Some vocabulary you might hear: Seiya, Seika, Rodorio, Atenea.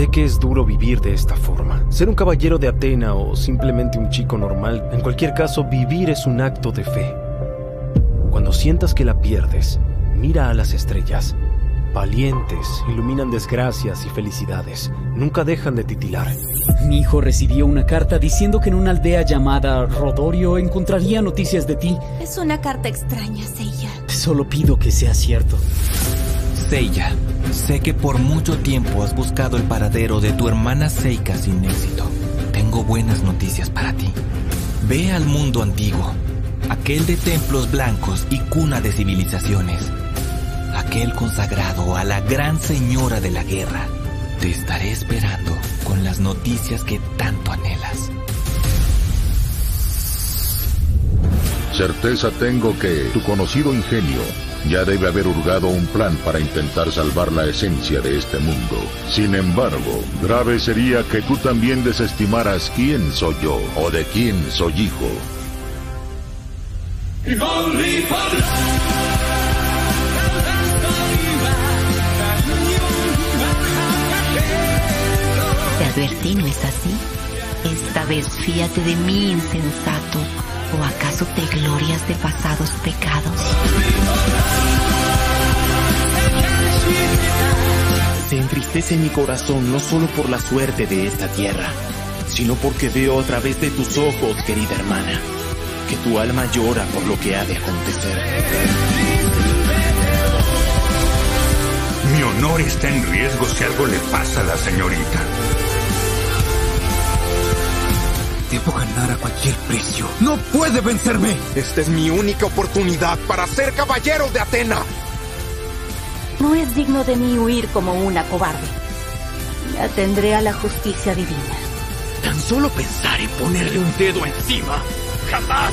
Sé que es duro vivir de esta forma. Ser un caballero de Atenea o simplemente un chico normal, en cualquier caso, vivir es un acto de fe. Cuando sientas que la pierdes, mira a las estrellas. Valientes, iluminan desgracias y felicidades. Nunca dejan de titilar. Mi hijo recibió una carta diciendo que en una aldea llamada Rodorio encontraría noticias de ti. Es una carta extraña, Seiya. Solo pido que sea cierto. Seiya, sé que por mucho tiempo has buscado el paradero de tu hermana Seika sin éxito. Tengo buenas noticias para ti. Ve al mundo antiguo, aquel de templos blancos y cuna de civilizaciones. Aquel consagrado a la gran señora de la guerra. Te estaré esperando con las noticias que tanto anhelas. Certeza tengo que tu conocido ingenio ya debe haber hurgado un plan para intentar salvar la esencia de este mundo. Sin embargo, grave sería que tú también desestimaras quién soy yo o de quién soy hijo. Te advertí, ¿no es así? Esta vez fíate de mí, insensato. ¿O acaso te glorias de pasados pecados? Se entristece mi corazón no solo por la suerte de esta tierra, sino porque veo a través de tus ojos, querida hermana, que tu alma llora por lo que ha de acontecer. Mi honor está en riesgo si algo le pasa a la señorita. Debo ganar a cualquier precio. ¡No puede vencerme! Esta es mi única oportunidad para ser caballero de Atenea. No es digno de mí huir como una cobarde. Me atendré a la justicia divina. Tan solo pensar en ponerle un dedo encima. ¡Jamás!